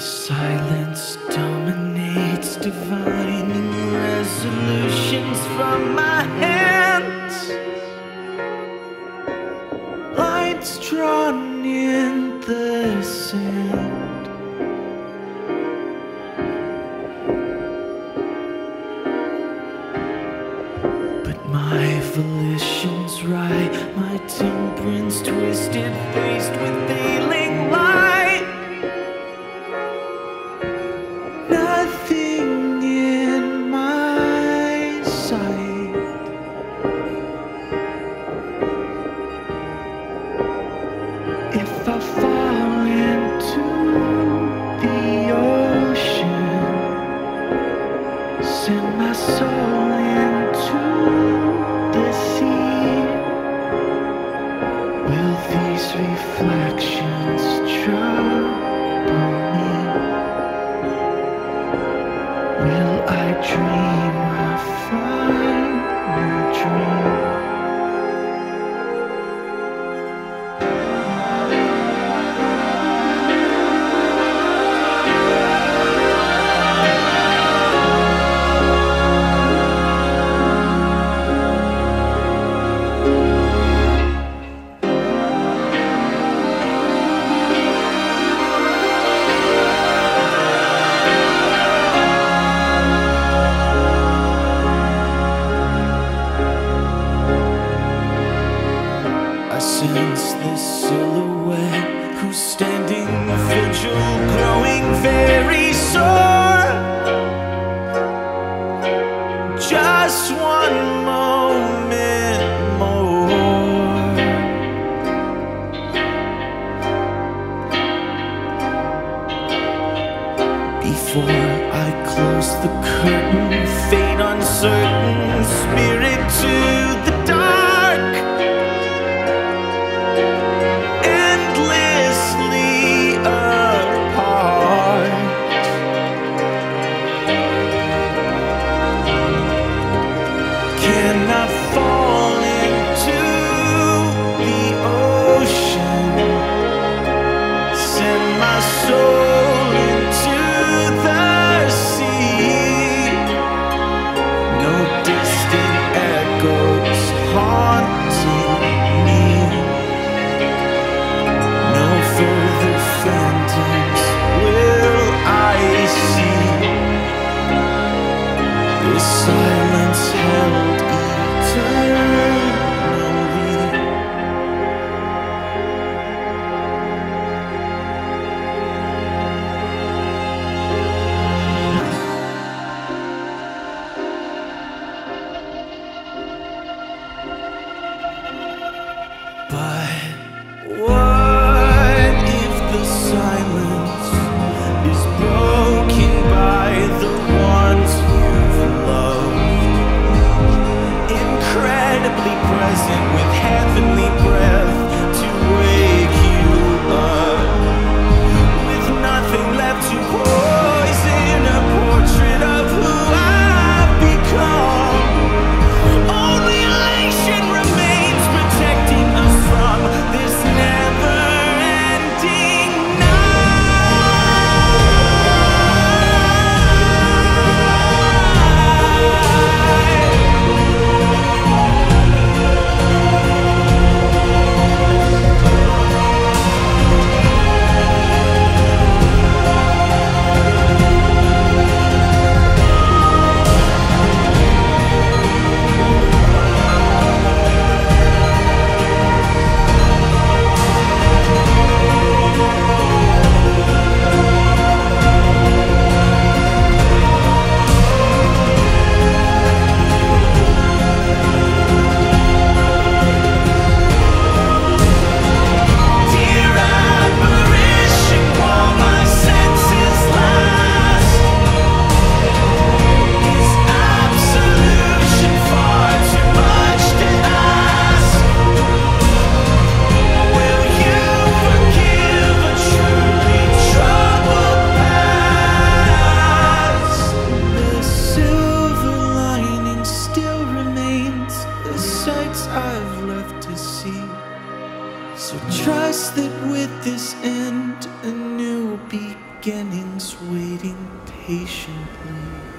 The silence dominates, divining resolutions from my hands. Lines drawn in the sand. But my volition's right, my temperance twisted, faced with failing light. Nothing in my sight. If I fall into the ocean, send my soul into the sea, will these reflections trouble me? Will I dream a final dream? Since the silhouette who's standing vigil, growing very sore. Just one moment more before I close the curtain. Fate uncertain, spirit to the go. patiently.